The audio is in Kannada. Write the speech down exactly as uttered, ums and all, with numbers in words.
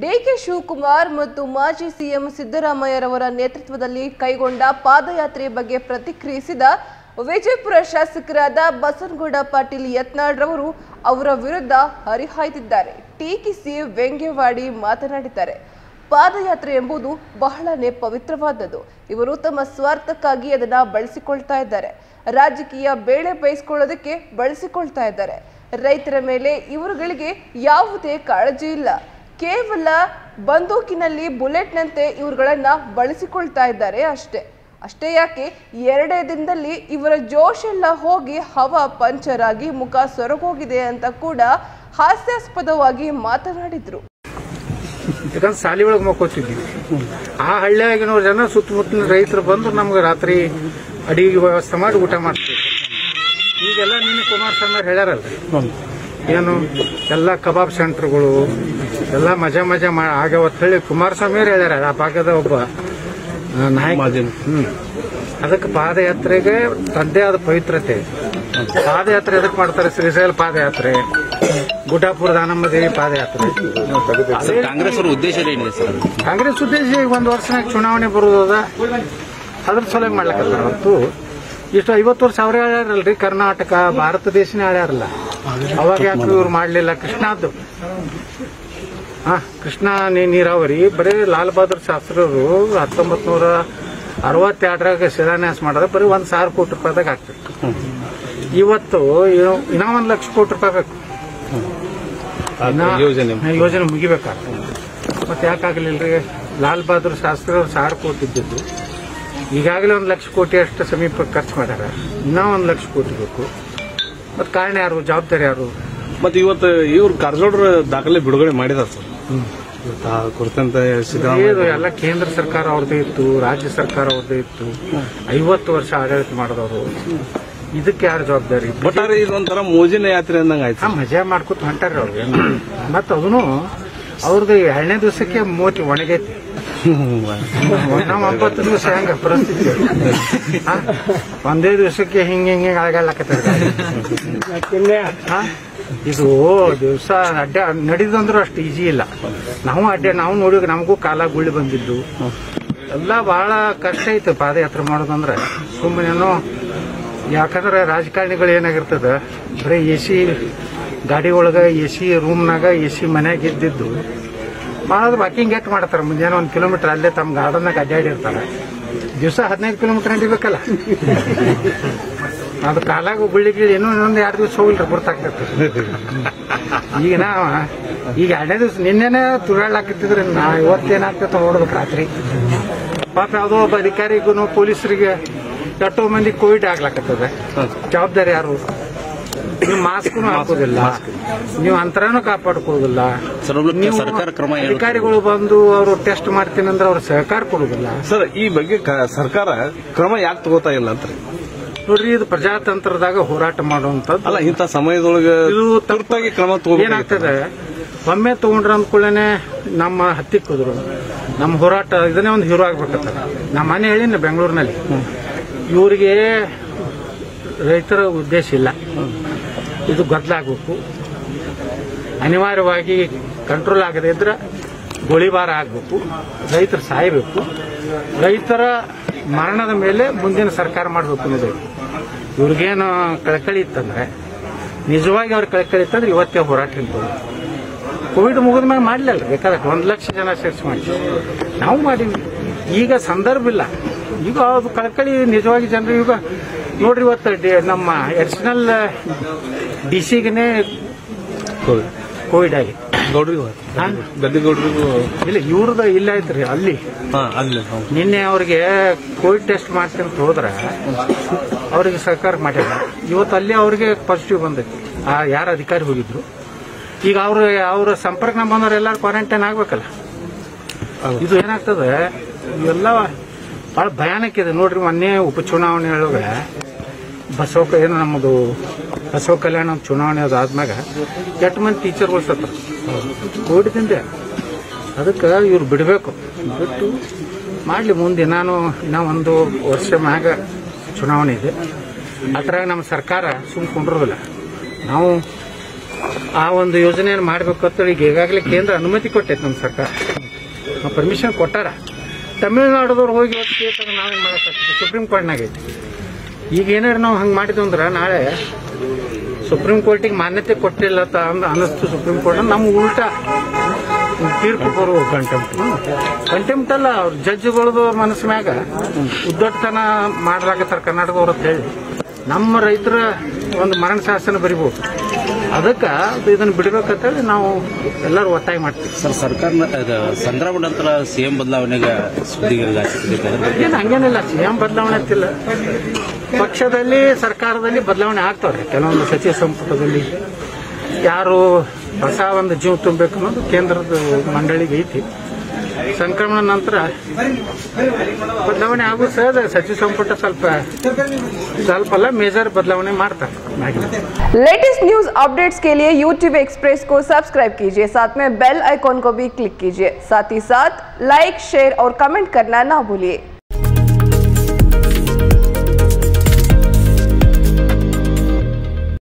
ಡಿಕೆ ಶಿವಕುಮಾರ್ ಮತ್ತು ಮಾಜಿ ಸಿಎಂ ಸಿದ್ದರಾಮಯ್ಯರವರ ನೇತೃತ್ವದಲ್ಲಿ ಕೈಗೊಂಡ ಪಾದಯಾತ್ರೆ ಬಗ್ಗೆ ಪ್ರತಿಕ್ರಿಯಿಸಿದ ವಿಜಯಪುರ ಶಾಸಕರಾದ ಬಸನಗೌಡ ಪಾಟೀಲ್ ಯತ್ನಾಳ್ರವರು ಅವರ ವಿರುದ್ಧ ಹರಿಹಾಯ್ದಿದ್ದಾರೆ. ಟೀಕಿಸಿ ವ್ಯಂಗ್ಯವಾಡಿ ಮಾತನಾಡಿದ್ದಾರೆ. ಪಾದಯಾತ್ರೆ ಎಂಬುದು ಬಹಳನೇ ಪವಿತ್ರವಾದದ್ದು. ಇವರು ತಮ್ಮ ಸ್ವಾರ್ಥಕ್ಕಾಗಿ ಅದನ್ನು ಬಳಸಿಕೊಳ್ತಾ ಇದ್ದಾರೆ. ರಾಜಕೀಯ ಬೇಳೆ ಬೇಯಿಸಿಕೊಳ್ಳೋದಕ್ಕೆ ಬಳಸಿಕೊಳ್ತಾ ಇದ್ದಾರೆ. ರೈತರ ಮೇಲೆ ಇವರುಗಳಿಗೆ ಯಾವುದೇ ಕಾಳಜಿ ಇಲ್ಲ. ಕೇವಲ ಬಂದೂಕಿನಲ್ಲಿ ಬುಲೆಟ್ನಂತೆ ಇವರುಗಳನ್ನು ಬಳಸಿಕೊಳ್ತಾ ಇದ್ದಾರೆ ಅಷ್ಟೇ. ಅಷ್ಟೇ ಯಾಕೆ, ಎರಡೇ ದಿನದಲ್ಲಿ ಇವರ ಜೋಶೆಲ್ಲ ಹೋಗಿ ಹವಾ ಪಂಚರ್ ಆಗಿ ಮುಖ ಸೊರಗೋಗಿದೆ ಅಂತ ಕೂಡ ಹಾಸ್ಯಾಸ್ಪದವಾಗಿ ಮಾತನಾಡಿದ್ರು. ಯಾಕಂದ್ರೆ ಸಾಲಿ ಒಳಗೆ ಮಕ್ಕೋತಿದ್ದೀವಿ. ಆ ಹಳ್ಳಿಯಾಗಿನ ಜನ ಸುತ್ತಮುತ್ತಲಿನ ರೈತರು ಬಂದು ನಮ್ಗೆ ರಾತ್ರಿ ಅಡಿಗೆ ವ್ಯವಸ್ಥೆ ಮಾಡಿ ಊಟ ಮಾಡ್ತೀವಿ. ಈಗೆಲ್ಲ ನೀನು ಕುಮಾರಸ್ವಾಮಿ ಅವ್ರು ಹೇಳ್ಯಾರಲ್ಲ, ಏನು ಎಲ್ಲ ಕಬಾಬ್ ಸೆಂಟರ್ಗಳು ಎಲ್ಲ ಮಜಾ ಮಜಾ ಆಗ್ಯಾವತ್ ಹೇಳಿ ಕುಮಾರಸ್ವಾಮಿ ಅವ್ರು ಹೇಳ್ಯಾರ. ಆ ಭಾಗದ ಒಬ್ಬ ನಾಯಕ. ಹ್ಮ್ ಅದಕ್ಕೆ ಪಾದಯಾತ್ರೆಗೆ ತದ್ದೇ ಆದ ಪವಿತ್ರತೆ. ಪಾದಯಾತ್ರೆ ಅದಕ್ಕೆ ಮಾಡ್ತಾರೆ, ಶ್ರೀಶೈಲ ಪಾದಯಾತ್ರೆ, ಗುಡ್ಡಾಪುರ ದಾನಮ್ಮ ದೇವಿ ಪಾದಯಾತ್ರೆ. ಕಾಂಗ್ರೆಸ್ ಉದ್ದೇಶ ಏನಿದೆ ಸರ್? ಕಾಂಗ್ರೆಸ್ ಉದ್ದೇಶ ಈಗ ಒಂದು ವರ್ಷನಾಗ ಚುನಾವಣೆ ಬರುವುದ, ಅದ್ರ ಸಲುವಾಗಿ ಮಾಡ್ಲಕ್ಕ. ಮತ್ತು ಇಷ್ಟು ಐವತ್ತು ವರ್ಷ ಅವ್ರೇ ಆಳ್ಯಾರಲ್ರಿ, ಕರ್ನಾಟಕ ಭಾರತ ದೇಶನೇ ಆಳ್ಯಾರಲ್ಲ. ಅವಾಗ ಯಾಕೆ ಇವ್ರು ಮಾಡ್ಲಿಲ್ಲ? ಕೃಷ್ಣದ್ದು ಹಾ ಕೃಷ್ಣ ನೀರಾವರಿ ಬರೀ ಲಾಲ್ ಬಹದ್ದೂರ್ ಶಾಸ್ತ್ರಿಯವರು ಹತ್ತೊಂಬತ್ ನೂರ ಅರವತ್ತೆರಡರಾಗ ಶಿಲಾನ್ಯಾಸ ಮಾಡಿದ್ರೆ ಬರೀ ಒಂದ್ ಸಾವಿರ ಕೋಟಿ ರೂಪಾಯಿದಾಗ ಆಗ್ತಿತ್ತು. ಇವತ್ತು ಇನ್ನೂ ಒಂದ್ ಲಕ್ಷ ಕೋಟಿ ರೂಪಾಯಿ ಬೇಕು. ಯೋಜನೆ ಯೋಜನೆ ಮುಗಿಬೇಕಾಗ್ತದೆ. ಮತ್ತೆ ಯಾಕಾಗಲಿಲ್ಲರಿ? ಲಾಲ್ ಬಹದ್ದೂರ್ ಶಾಸ್ತ್ರಿ ಅವ್ರು ಸಾವಿರ ಕೋಟಿ ಇದ್ದಿದ್ದು, ಈಗಾಗಲೇ ಒಂದು ಲಕ್ಷ ಕೋಟಿ ಅಷ್ಟು ಸಮೀಪ ಖರ್ಚು ಮಾಡ್ಯಾರ. ಇನ್ನೂ ಒಂದು ಲಕ್ಷ ಕೋಟಿ ಬೇಕು. ಮತ್ತು ಕಾರಣ ಯಾರು, ಜವಾಬ್ದಾರಿ ಯಾರು? ಮತ್ತು ಇವತ್ತು ಇವ್ರು ಕಾರಜೋಳರ ದಾಖಲೆ ಬಿಡುಗಡೆ ಮಾಡಿದಾರೆ ಸರ್. ಕುರಿತಂತ ಸಿದ್ದರಾಮಯ್ಯ ಎಲ್ಲ ಕೇಂದ್ರ ಸರ್ಕಾರ ಅವ್ರದ್ದು ಇತ್ತು, ರಾಜ್ಯ ಸರ್ಕಾರ ಅವ್ರದ್ದು ಇತ್ತು. ಐವತ್ತು ವರ್ಷ ಆಡಳಿತ ಮಾಡಿದವರು. ಇದಕ್ಕೆ ಯಾರು ಜವಾಬ್ದಾರಿ? ಒಟ್ಟಾರೆ ಇದೊಂಥರ ಮೋಜಿನ ಯಾತ್ರೆ ಅಂದಂಗೆ ಆಯ್ತು. ಮಜಾ ಮಾಡ್ಕೊತ ಹೊಂಟಾರ್ರಿ ಅವ್ರಿಗೆ. ಮತ್ತು ಅದೂ ಅವ್ರದ್ದು ಎರಡನೇ ದಿವಸಕ್ಕೆ ಮೋತಿ ಒಣಗೈತಿ. ನಾವು ಒಂಬತ್ತು ದಿವಸ ಹೆಂಗ ಪರಿಸ್ಥಿತಿ ಒಂದೇ ದಿವಸಕ್ಕೆ ಹಿಂಗ ಹಿಂಗ ಆಗಲಕತ್ತೈತಿ. ಇದು ದಿವಸ ಅಡ್ಡ ನಡೆದಂದ್ರೂ ಅಷ್ಟು ಈಜಿ ಇಲ್ಲ. ನಾವು ಅಡ್ಡ ನಾವು ನೋಡಿದ್ರೆ ನಮಗೂ ಕಾಲ ಗುಳ್ಳಿ ಬಂದಿದ್ದು ಎಲ್ಲ ಬಹಳ ಕಷ್ಟ ಐತೆ. ಪಾದಯಾತ್ರೆ ಮಾಡೋದಂದ್ರೆ ಸುಮ್ಮನೇನೋ. ಯಾಕಂದ್ರೆ ರಾಜಕಾರಣಿಗಳು ಏನಾಗಿರ್ತದ, ಬರೀ ಎ ಸಿ ಗಾಡಿ ಒಳಗೆ ಎ ಸಿ ರೂಮ್ನಾಗ ಎ ಸಿ ಮನೆಯಾಗ ಇದ್ದಿದ್ದು ಮಾಡೋದು. ವಾಕಿಂಗ್ ಯಾಕೆ ಮಾಡ್ತಾರೆ? ಮುಂಜಾನೆ ಒಂದು ಕಿಲೋಮೀಟರ್ ಅಲ್ಲೇ ತಮ್ಮ ಗಾರ್ಡನ್ನಾಗ ಅಡ್ಡಾಡಿರ್ತಾರೆ. ದಿವಸ ಹದಿನೈದು ಕಿಲೋಮೀಟರ್ ಅಂಟಿಬೇಕಲ್ಲ, ಅದು ಕಾಲಾಗ ಗುಳ್ಳಿಗೆ ಇನ್ನೂ ಇನ್ನೊಂದು ಎರಡು ದಿವಸ ಹೋಗಿಲ್ಲ ಗುರ್ತಾಗ್ತೈತೆ. ಈಗ ನಾವು ಈಗ ಎರಡನೇ ದಿವಸ ನಿನ್ನೆನೇ ತುರಾಡ್ಲಾಕತ್ತಿದ್ರೆ ನಾ ಇವತ್ತೇನಾಗ್ತೈತೆ ನೋಡ್ಬೇಕು. ರಾತ್ರಿ ಪಾಪ ಯಾವುದೋ ಒಬ್ಬ ಅಧಿಕಾರಿಗೂ ಪೊಲೀಸರಿಗೆ ಎಷ್ಟೋ ಮಂದಿ ಕೋವಿಡ್ ಆಗ್ಲಾಕತ್ತದೆ. ಜವಾಬ್ದಾರಿ ಯಾರು? ನೀವು ಮಾಸ್ಕ್ ಹಾಕೋದಿಲ್ಲ, ನೀವು ಅಂತರನೂ ಕಾಪಾಡ್ಕೋದಿಲ್ಲ. ಅಧಿಕಾರಿಗಳು ಬಂದು ಅವರು ಟೆಸ್ಟ್ ಮಾಡ್ತೀನಿ ಅಂದ್ರೆ ಅವ್ರ ಸಹಕಾರ ಕೊಡುದಿಲ್ಲ. ಸರ್, ಈ ಬಗ್ಗೆ ಸರ್ಕಾರ ಕ್ರಮ ಯಾಕೆ ತಗೋತಾ ಇಲ್ಲ ಅಂತ ನೋಡ್ರಿ. ಇದು ಪ್ರಜಾತಂತ್ರದಾಗ ಹೋರಾಟ ಮಾಡುವಂತದ್ದು ಅಲ್ಲ. ಇಂಥ ಸಮಯದೊಳಗೆ ತುರ್ತಾಗಿ ಕ್ರಮ ತಗೊಂಡು ಏನಾಗ್ತದೆ, ಒಮ್ಮೆ ತಗೊಂಡ್ರ ಅಂದ್ಕೊಳ್ಳೇನೆ ನಮ್ಮ ಹತ್ತಿಕ್ಕುದ್ರು ನಮ್ಮ ಹೋರಾಟ ಇದನ್ನೇ ಒಂದು ಹೀರೋ ಆಗ್ಬೇಕಂತ ನಮ್ಮ ಮನೆ ಹೇಳಿನ ಬೆಂಗಳೂರಿನಲ್ಲಿ. ಇವರಿಗೆ ರೈತರ ಉದ್ದೇಶ ಇಲ್ಲ, ಇದು ಗೊತ್ತಾಗಬೇಕು. ಅನಿವಾರ್ಯವಾಗಿ ಕಂಟ್ರೋಲ್ ಆಗದೆ ಇದ್ರೆ ಗೋಳಿಬಾರ ಆಗಬೇಕು, ರೈತರು ಸಾಯಬೇಕು. ರೈತರ ಮರಣದ ಮೇಲೆ ಮುಂದಿನ ಸರ್ಕಾರ ಮಾಡಬೇಕು ಅನ್ನೋದು ಇವ್ರಿಗೇನು ಕಳಕಳಿ ಇತ್ತಂದ್ರೆ, ನಿಜವಾಗಿ ಅವ್ರ ಕಳಕಳಿ ಇತ್ತಂದ್ರೆ ಇವತ್ತೇ ಹೋರಾಟ ನಿಂತು ಕೋವಿಡ್ ಮುಗಿದ ಮೇಲೆ ಮಾಡಲಿಲ್ಲ. ಬೇಕಾದ್ರೆ ಒಂದು ಲಕ್ಷ ಜನ ಸೇರಿಸಿ ಮಾಡಿ ನಾವು ಮಾಡಿದ್ವಿ. ಈಗ ಸಂದರ್ಭ ಇಲ್ಲ. ಈಗ ಅದು ಕಳಕಳಿ ನಿಜವಾಗಿ ಜನರು ಈಗ ನೋಡ್ರಿ. ಇವತ್ತು ನಮ್ಮ ಅಡಿಷನಲ್ ಡಿ ಸಿಗನೇ ಕೋವಿಡ್ ಆಗಿ ಗದ್ದಿಗೌಡರಿಗೂ ಇಲ್ಲ, ಇವ್ರದ ಇಲ್ಲ ಐತ್ರಿ ಅಲ್ಲಿ. ನಿನ್ನೆ ಅವ್ರಿಗೆ ಕೋವಿಡ್ ಟೆಸ್ಟ್ ಮಾಡ್ತೀನಿ ಅಂತ ಹೋದ್ರೆ ಅವ್ರಿಗೆ ಸರ್ಕಾರ ಮಾಡ್ಯಾರ. ಇವತ್ತು ಅಲ್ಲಿ ಅವ್ರಿಗೆ ಪಾಸಿಟಿವ್ ಬಂದೈತಿ. ಆ ಯಾರು ಅಧಿಕಾರಿ ಹೋಗಿದ್ರು, ಈಗ ಅವರು ಅವ್ರ ಸಂಪರ್ಕನ ಬಂದವ್ರು ಎಲ್ಲರೂ ಕ್ವಾರಂಟೈನ್ ಆಗ್ಬೇಕಲ್ಲ. ಇದು ಏನಾಗ್ತದೆ, ಇವೆಲ್ಲ ಭಾಳ ಭಯಾನಕ ಇದೆ ನೋಡ್ರಿ. ಮೊನ್ನೆ ಉಪಚುನಾವಣೆ ಒಳಗೆ ಬಸವ ಏನು ನಮ್ಮದು ಬಸವ ಕಲ್ಯಾಣ ಚುನಾವಣೆ ಅದು ಆದ್ಮ್ಯಾಗ ಎಷ್ಟು ಮಂದಿ ಟೀಚರ್ಗಳು ಸತ್ತ ಕೋವಿಡ್ದಿಂದ. ಅದಕ್ಕೆ ಇವ್ರು ಬಿಡಬೇಕು, ಬಿಟ್ಟು ಮಾಡಲಿ. ಮುಂದೆ ನಾನು ಇನ್ನೂ ಒಂದು ವರ್ಷ ಮ್ಯಾಗ ಚುನಾವಣೆ ಇದೆ. ಅದರಾಗ ನಮ್ಮ ಸರ್ಕಾರ ಸುಮ್ಕೊಂಡ್ರದಿಲ್ಲ. ನಾವು ಆ ಒಂದು ಯೋಜನೆಯನ್ನು ಮಾಡಬೇಕು ಅಂತ ಹೇಳಿ ಈಗಾಗಲೇ ಕೇಂದ್ರ ಅನುಮತಿ ಕೊಟ್ಟಿತ್ತು ನಮ್ಮ ಸರ್ಕಾರ, ಪರ್ಮಿಷನ್ ಕೊಟ್ಟಾರ. ತಮಿಳುನಾಡದವ್ರು ಹೋಗಿ ಇವತ್ತು ನಾವೇನು ಮಾಡೋಕ್ಕಾಗ್ತದೆ, ಸುಪ್ರೀಂ ಕೋರ್ಟ್ನಾಗ ಐತಿ. ಈಗ ಏನಾರು ನಾವು ಹಂಗೆ ಮಾಡಿದ್ವಿ ಅಂದ್ರೆ ನಾಳೆ ಸುಪ್ರೀಂ ಕೋರ್ಟಿಗೆ ಮಾನ್ಯತೆ ಕೊಟ್ಟಿಲ್ಲ ಅಂತ ಅನ್ನಿಸ್ತು. ಸುಪ್ರೀಂ ಕೋರ್ಟ್ ನಮ್ಮ ಉಲ್ಟಾ ತೀರ್ಪು ಬರುವ ಕಂಟೆಂಪ್ಟ್ ಕಂಟೆಂಪ್ಟ್ ಅಲ್ಲ, ಅವ್ರ ಜಡ್ಜ್ಗಳದು ಮನಸ್ಸು ಮ್ಯಾಗ ಉದ್ದಟ್ಟತನ ಮಾಡ್ಲಾಕತ್ತಾರ ಕರ್ನಾಟಕದವ್ರು ಅಂತ ಹೇಳಿ ನಮ್ಮ ರೈತರ ಒಂದು ಮರಣ ಶಾಸನ ಬರಿಬಹುದು. ಅದಕ್ಕೆ ಇದನ್ನು ಬಿಡಬೇಕಂತೇಳಿ ನಾವು ಎಲ್ಲರೂ ಒತ್ತಾಯ ಮಾಡ್ತೀವಿ. ಸರ್, ಸರ್ಕಾರ ಸಂದ್ರಾಮ ನಂತರ ಸಿಎಂ ಬದಲಾವಣೆಗೆ ಏನು ಹಂಗೇನಿಲ್ಲ, ಸಿಎಂ ಬದಲಾವಣೆ ಆಗ್ತಿಲ್ಲ. ಪಕ್ಷದಲ್ಲಿ ಸರ್ಕಾರದಲ್ಲಿ ಬದಲಾವಣೆ ಆಗ್ತಾವ್ರೆ. ಕೆಲವೊಂದು ಸಚಿವ ಸಂಪುಟದಲ್ಲಿ ಯಾರು ಹೊಸ ಒಂದು ಜೀವ ತುಂಬಬೇಕು ಅನ್ನೋದು ಕೇಂದ್ರದ ಮಂಡಳಿಗೆ ಐತಿ. ಸಂಕ್ರಮಣ ನಂತರ ಬದಲಾವಣೆ ಆಗುವ ಸಹಜ. ಸಚಿವ ಸಂಪುಟ ಸ್ವಲ್ಪ ಸ್ವಲ್ಪ ಅಲ್ಲ ಮೇಜರ್ ಬದಲಾವಣೆ ಮಾಡ್ತಾರೆ. लेटेस्ट न्यूज अपडेट्स के लिए यूट्यूब एक्सप्रेस को सब्सक्राइब कीजिए, साथ में बेल आइकॉन को भी क्लिक कीजिए, साथ ही साथ लाइक शेयर और कमेंट करना ना भूलिए।